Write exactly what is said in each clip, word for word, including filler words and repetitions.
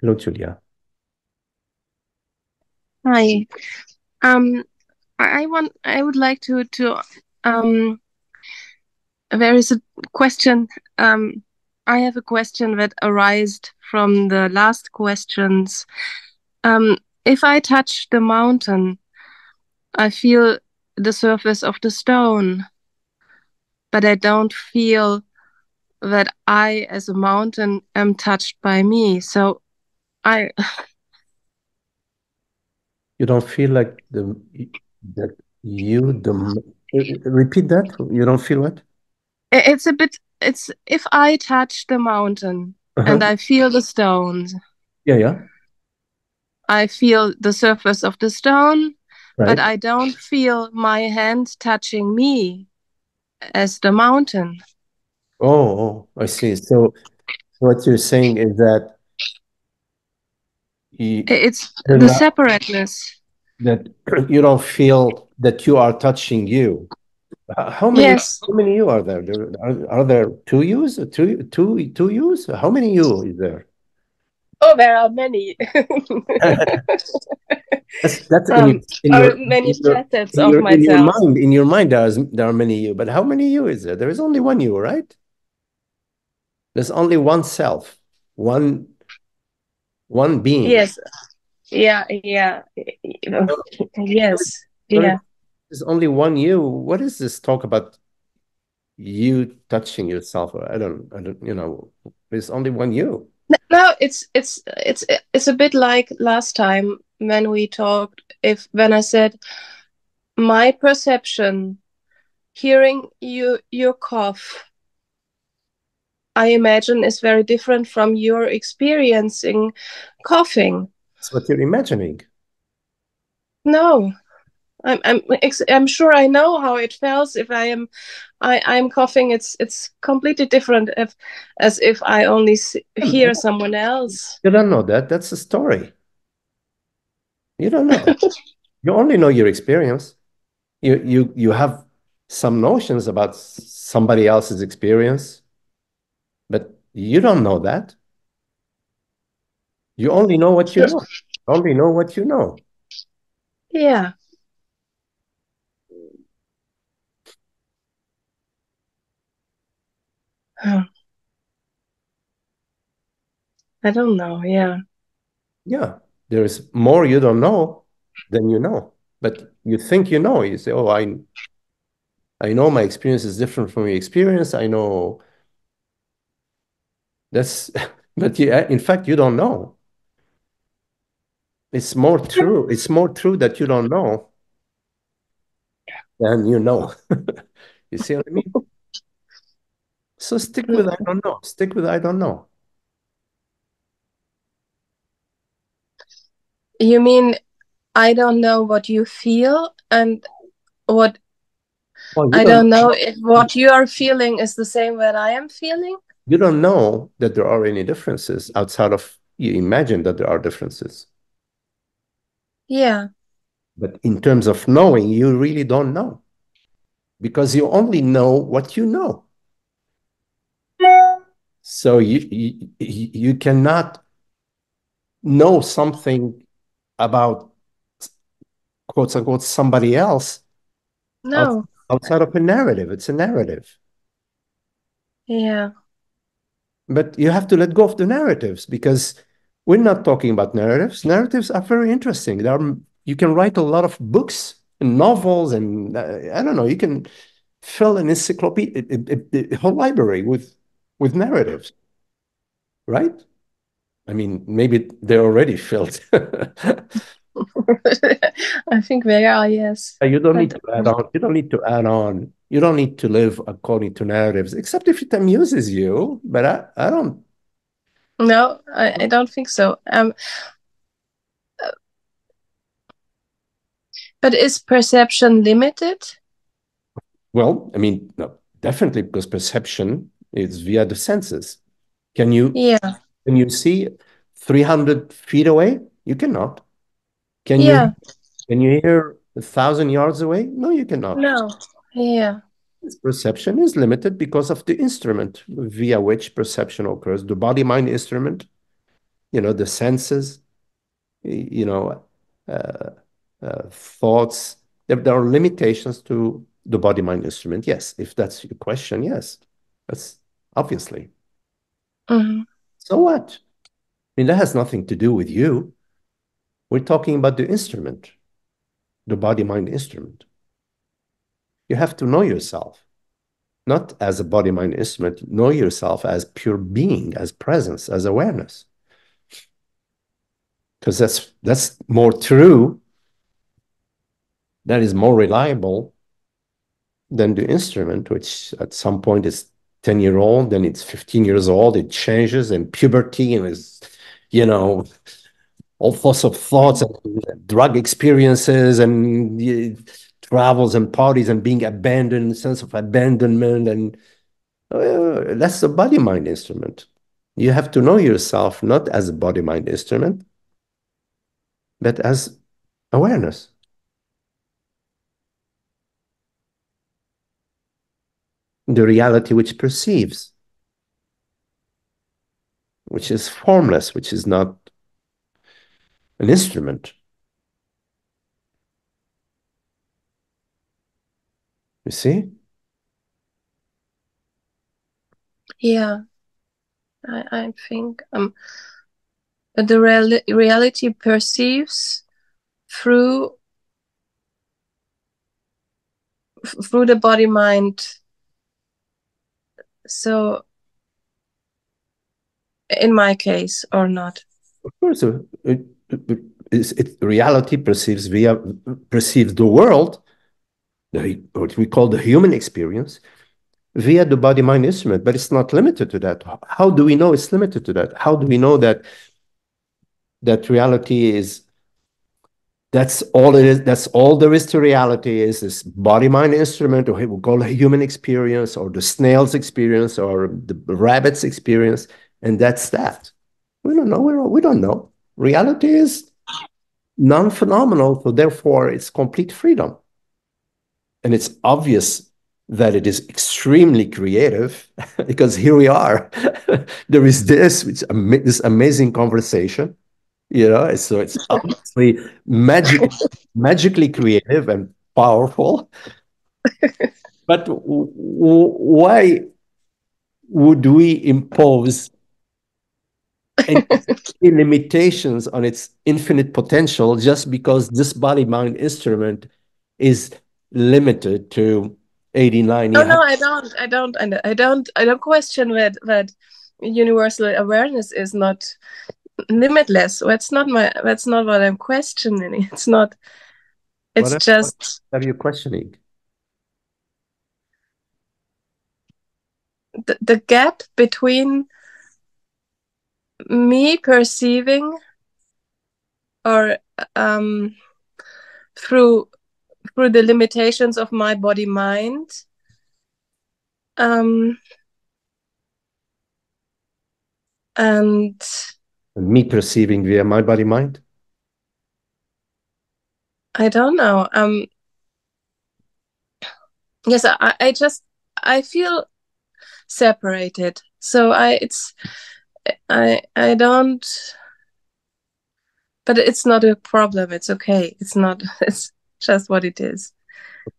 Hello, Julia. Hi. Um, I I want. I would like to to. Um, there is a question. Um, I have a question that arised from the last questions. Um, if I touch the mountain, I feel the surface of the stone, but I don't feel that I, as a mountain, am touched by me. So, I. You don't feel like the that you the repeat that you don't feel what? It's a bit. It's if I touch the mountain uh-huh. and I feel the stones. Yeah, yeah. I feel the surface of the stone, right. But I don't feel my hand touching me as the mountain. Oh, oh, I see. So what you're saying is that you, it's the separateness. That you don't feel that you are touching you. How many? Yes. How many you are there? Are, are there two yous? Two, two, two yous? How many you is there? Oh, there are many. that's, that's um, in, in or your, many facets of your, myself. In your mind, in your mind there, is, there are many you, but how many you is there? There is only one you, right? There's only one self, one, one being. Yes. Yeah. Yeah. Yes. Yeah. There's only one you. What is this talk about you touching yourself? I don't. I don't. You know. There's only one you. No, it's it's it's it's a bit like last time when we talked. If when I said my perception, hearing you your cough, I imagine is very different from your experiencing coughing. That's what you're imagining. No, I'm I'm I'm sure I know how it feels if I am, I I'm coughing. It's it's completely different if, as if I only see, hear someone else. You don't know that. That's a story. You don't know. You only know your experience. You you you have some notions about somebody else's experience, but you don't know that. You only know what you know. You only know what you know. Yeah. Huh. I don't know, yeah. Yeah, there is more you don't know than you know. But you think you know. You say, oh, I, I know my experience is different from your experience. I know that's, but you, in fact, you don't know. It's more true. It's more true that you don't know than you know. You see what I mean? So stick with I don't know. Stick with I don't know. You mean I don't know what you feel and what well, I don't, don't know if what you are feeling is the same that I am feeling? You don't know that there are any differences outside of you imagine that there are differences. Yeah. But in terms of knowing, you really don't know. Because you only know what you know. So you, you, you cannot know something about, quote unquote, somebody else no. outside of a narrative. It's a narrative. Yeah. But you have to let go of the narratives because we're not talking about narratives. Narratives are very interesting. There are, you can write a lot of books and novels and uh, I don't know, you can fill an encyclopedia, a, a, a whole library with with narratives, right? I mean, maybe they're already filled. I think they are, yes. You don't need to add on. You don't need to add on. You don't need to live according to narratives, except if it amuses you. But I, I don't. No, I, I don't think so. Um, uh, but is perception limited? Well, I mean, no, definitely because perception. It's via the senses. Can you yeah. can you see three hundred feet away? You cannot. Can yeah. you can you hear a thousand yards away? No, you cannot. No. Yeah. This perception is limited because of the instrument via which perception occurs. The body-mind instrument you know, the senses, you know, uh, uh, thoughts. There are limitations to the body-mind instrument. Yes, if that's your question, yes, that's obviously. Mm-hmm. So what? I mean, that has nothing to do with you. We're talking about the instrument, the body-mind instrument. You have to know yourself, not as a body-mind instrument. Know yourself as pure being, as presence, as awareness. Because that's, that's more true. That is more reliable than the instrument, which at some point is ten year old, then it's fifteen years old, it changes, and puberty, and is, you know, all sorts of thoughts and drug experiences and uh, travels and parties and being abandoned, sense of abandonment, and uh, that's the body-mind instrument. You have to know yourself not as a body-mind instrument, but as awareness. The reality which perceives, which is formless, which is not an instrument. You see? Yeah, I, I think um, the real reality perceives through through the body-mind. So, in my case, or not? Of course, it, it, it, reality perceives via perceives the world, the, what we call the human experience, via the body-mind instrument. But it's not limited to that. How do we know it's limited to that? How do we know that that reality is? That's all it is. That's all there is to reality, is this body-mind instrument, or we'll call it a human experience, or the snail's experience, or the rabbit's experience, and that's that. We don't know. We don't, we don't know. Reality is non-phenomenal, so therefore it's complete freedom. And it's obvious that it is extremely creative, because here we are. There is this, which, this amazing conversation. You know, so it's obviously magic, magically creative and powerful. But w w why would we impose any limitations on its infinite potential just because this body-mind instrument is limited to eighty-nine? No, no, I don't, I don't, I don't, I don't question that that universal awareness is not limitless. That's not my. That's not what I'm questioning. It's not. It's what just. What are you questioning? The the gap between me perceiving, or um, through through the limitations of my body mind. Um. And. Me perceiving via my body mind? I don't know. Um yes, I, I just I feel separated. So I it's I I don't, but it's not a problem. It's okay. It's not, it's just what it is.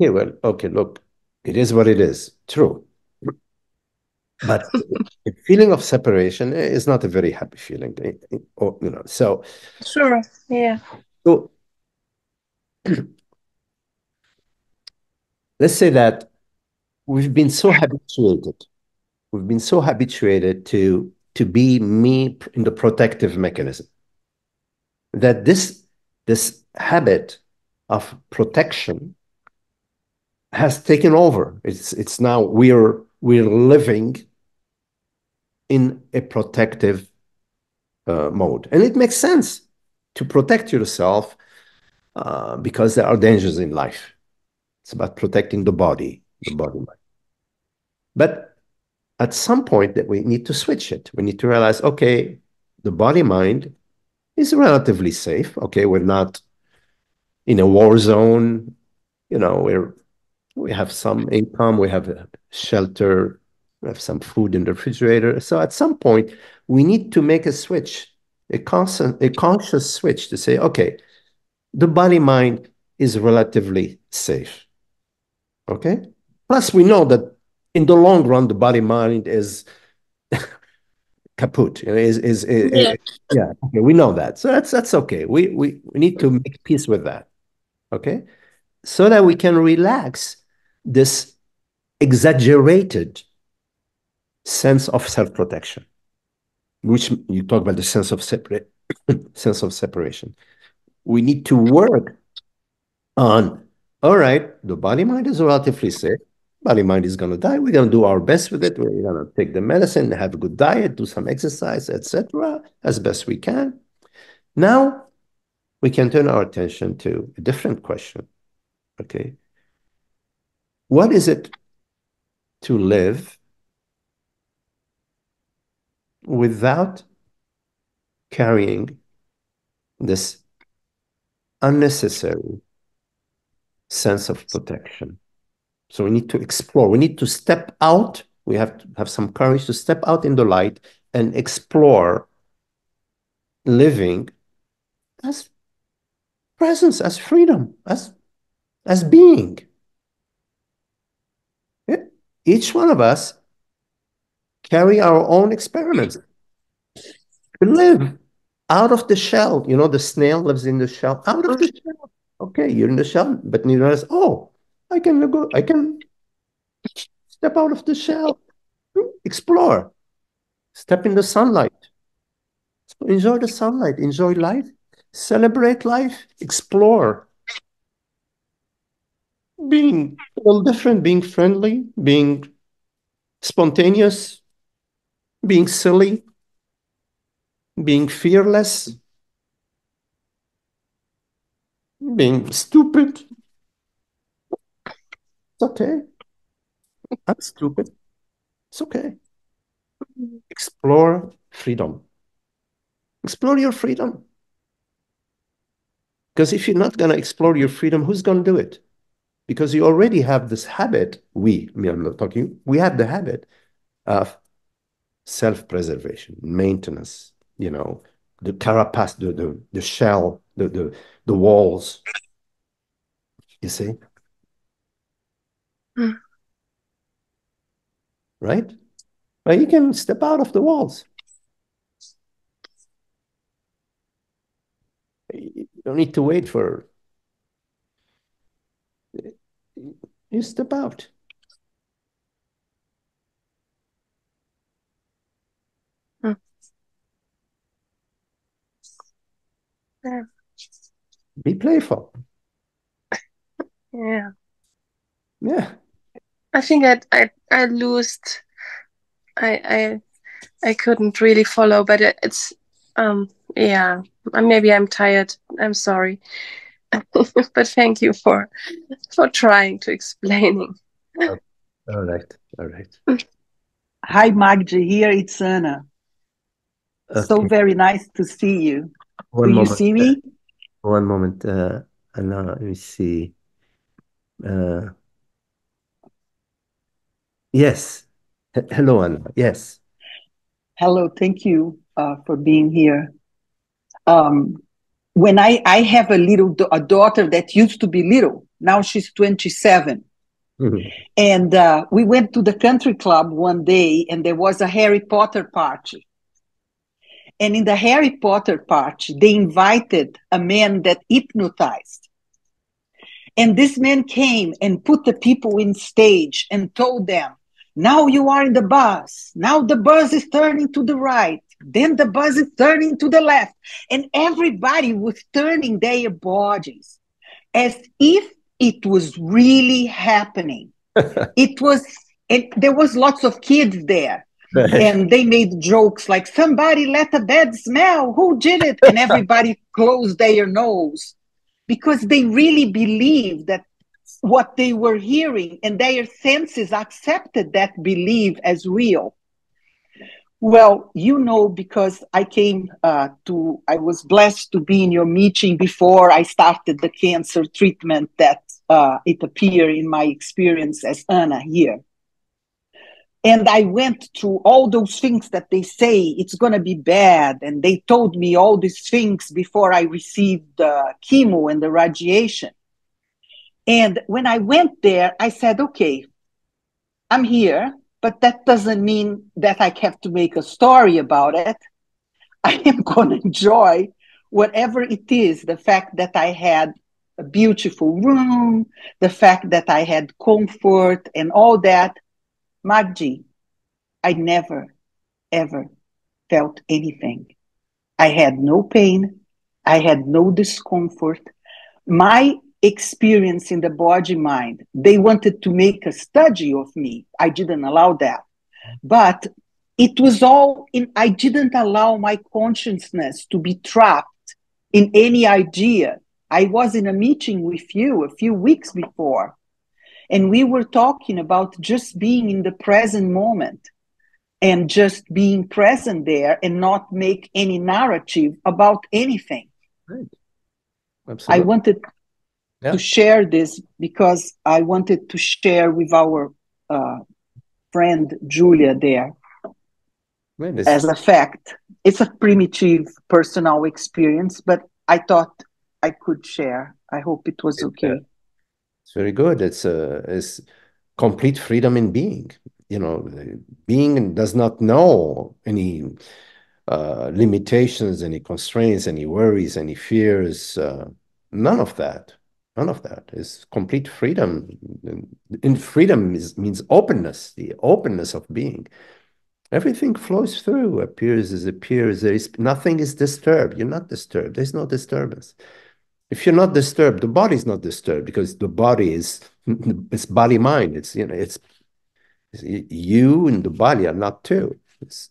Okay, well, okay, look, it is what it is. True. But the feeling of separation is not a very happy feeling, or, you know. So sure, yeah. So let's say that we've been so habituated, we've been so habituated to to be me in the protective mechanism, that this this habit of protection has taken over. It's it's now we're we're living in a protective uh, mode. And it makes sense to protect yourself uh, because there are dangers in life. It's about protecting the body, the body mind. But at some point that we need to switch it. We need to realize, okay, the body mind is relatively safe. Okay, we're not in a war zone. You know, we're, we have some income, we have a shelter, we have some food in the refrigerator. So at some point, we need to make a switch a constant, a conscious switch to say, okay, the body-mind is relatively safe, okay? Plus, we know that in the long run, the body-mind is kaput. You know, is, is, is, yeah, is, yeah okay, we know that. So that's, that's okay. We, we, we need to make peace with that, okay? So that we can relax this exaggerated sense of self-protection, which you talk about the sense of separate sense of separation. We need to work on, all right, the body-mind is relatively safe. Body-mind is going to die. We're going to do our best with it. We're going to take the medicine, have a good diet, do some exercise, et cetera, as best we can. Now, we can turn our attention to a different question, okay? What is it to live without carrying this unnecessary sense of protection? So we need to explore. We need to step out. We have to have some courage to step out in the light and explore living as presence, as freedom, as, as being. Each one of us carry our own experiments. We live out of the shell. You know, the snail lives in the shell. Out of the shell. Okay, you're in the shell, but you realize, oh, I can go, I can step out of the shell, explore, step in the sunlight, enjoy the sunlight, enjoy life, celebrate life, explore. Being a little different, being friendly, being spontaneous, being silly, being fearless, being stupid. It's okay. I'm stupid. It's okay. Explore freedom. Explore your freedom. Because if you're not going to explore your freedom, who's going to do it? Because you already have this habit, we, I mean, I'm not talking, we have the habit of self-preservation, maintenance, you know, the carapace, the, the, the shell, the, the, the walls, you see? Mm. Right? But you can step out of the walls. You don't need to wait for... You step out. Hmm. Yeah. Be playful. Yeah. Yeah. I think I I I lost. I I I couldn't really follow, but it, it's um yeah. Maybe I'm tired. I'm sorry. But thank you for for trying to explaining. Oh, all right, all right. Hi, Magdi. Here it's Anna. Okay. So very nice to see you. One Do moment. you see me? Uh, one moment, uh, Anna. Let me see. Uh, yes. H hello, Anna. Yes. Hello. Thank you uh, for being here. Um. When I, I have a little a daughter that used to be little, now she's twenty-seven. Mm-hmm. And uh, we went to the country club one day and there was a Harry Potter party. And in the Harry Potter party, they invited a man that hypnotized. And this man came and put the people in stage and told them, now you are in the bus, now the bus is turning to the right. Then the bus is turning to the left, and everybody was turning their bodies as if it was really happening. It was, it, there was lots of kids there, and they made jokes like, somebody let a bad smell, who did it? And everybody closed their nose because they really believed that what they were hearing, and their senses accepted that belief as real. Well, you know, because I came uh, to, I was blessed to be in your meeting before I started the cancer treatment that uh, it appeared in my experience as Anna here. And I went through all those things that they say, it's going to be bad. And they told me all these things before I received the chemo and the radiation. And when I went there, I said, okay, I'm here, but that doesn't mean that I have to make a story about it. I am going to enjoy whatever it is, the fact that I had a beautiful room, the fact that I had comfort and all that. Magdi, I never, ever felt anything. I had no pain. I had no discomfort. My experience in the body-mind, they wanted to make a study of me. I didn't allow that. But it was all in, I didn't allow my consciousness to be trapped in any idea. I was in a meeting with you a few weeks before, and we were talking about just being in the present moment and just being present there and not make any narrative about anything. Right. Absolutely. I wanted yeah. to share this because I wanted to share with our uh, friend Julia there right, as a fact. It's a primitive personal experience, but I thought I could share. I hope it was okay. okay. It's very good. It's uh, it's complete freedom in being. You know, being does not know any uh, limitations, any constraints, any worries, any fears. Uh, none of that. None of that is complete freedom. And freedom is, means openness. The openness of being. Everything flows through, appears, disappears. There is nothing is disturbed. You're not disturbed. There's no disturbance. If you're not disturbed, the body is not disturbed because the body is it's body mind. It's you know it's, it's you and the body are not two. It's,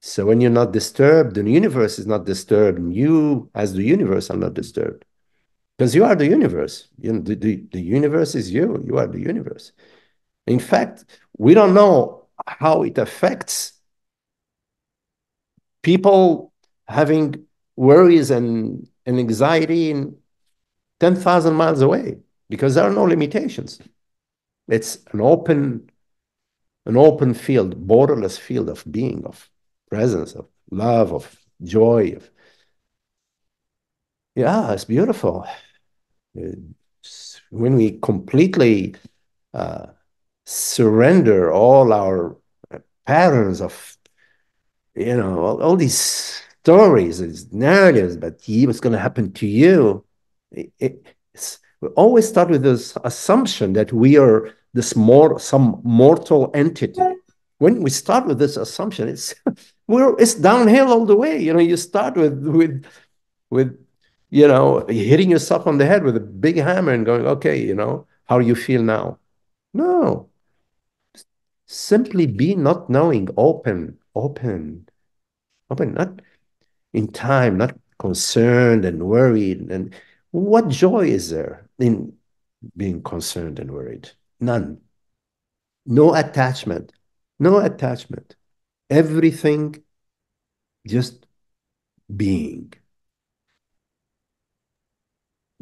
so when you're not disturbed, the universe is not disturbed, and you as the universe are not disturbed because you are the universe. You know, the, the the universe is you. You are the universe. In fact, we don't know how it affects people having worries and. and anxiety in ten thousand miles away because there are no limitations. It's an open, an open field, borderless field of being, of presence, of love, of joy. Of... Yeah, it's beautiful. It's when we completely uh, surrender all our patterns of, you know, all, all these stories, these narratives, but what's going to happen to you? It, we always start with this assumption that we are this more some mortal entity. When we start with this assumption, it's we're it's downhill all the way. You know, you start with with with you know hitting yourself on the head with a big hammer and going, okay, you know, how you feel now? No, simply be not knowing, open, open, open, not. In time, not concerned and worried. And what joy is there in being concerned and worried? None. No attachment. No attachment. Everything just being.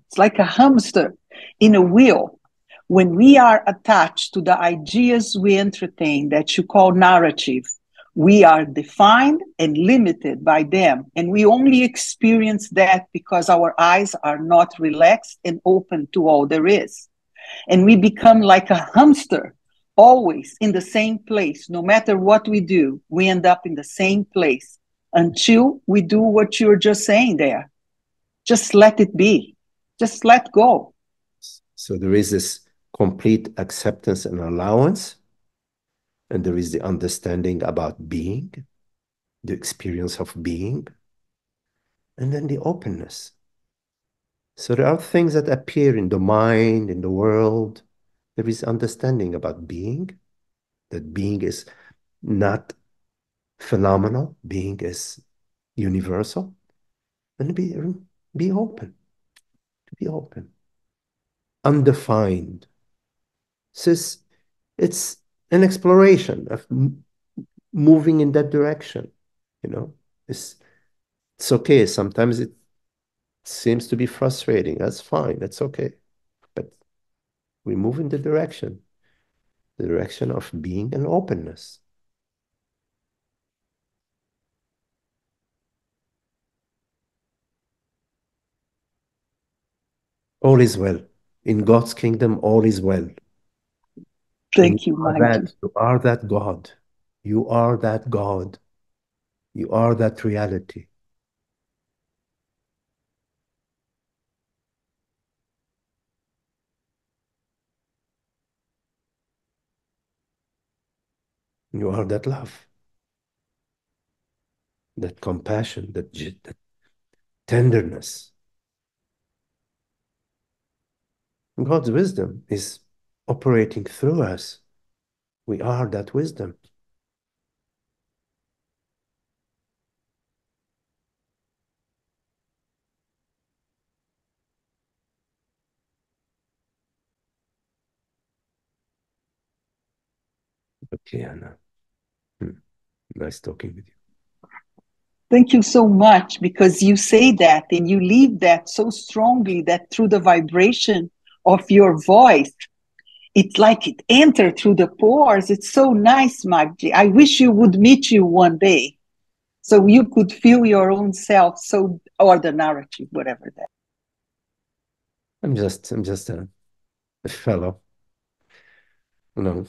It's like a hamster in a wheel. When we are attached to the ideas we entertain that you call narrative, we are defined and limited by them. And we only experience that because our eyes are not relaxed and open to all there is. And we become like a hamster, always in the same place. No matter what we do, we end up in the same place until we do what you're just saying there. Just let it be. Just let go. So there is this complete acceptance and allowance. And there is the understanding about being, the experience of being, and then the openness. So there are things that appear in the mind, in the world. There is understanding about being, that being is not phenomenal. Being is universal. And be, be open, to be open. Undefined. So it's... it's an exploration of moving in that direction, you know, it's, it's okay. Sometimes it seems to be frustrating. That's fine. That's okay. But we move in the direction. the direction of being and openness. All is well. In God's kingdom, all is well. Thank you, Magdi. You are that God. You are that God. You are that reality. You are that love, that compassion, that, that tenderness. God's wisdom is operating through us. We are that wisdom. Okay, Anna. Nice talking with you. Thank you so much, because you say that and you leave that so strongly that through the vibration of your voice, it's like it entered through the pores. It's so nice, Magdi. I wish you would meet you one day so you could feel your own self, so, or the narrative, whatever that. I'm just, I'm just a, a fellow, you know,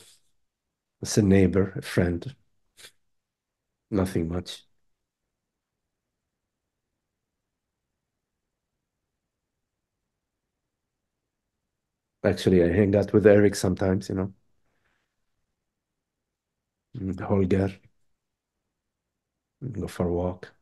it's a neighbor, a friend. Nothing much. Actually, I hang out with Eric sometimes, you know. And Holger. And go for a walk.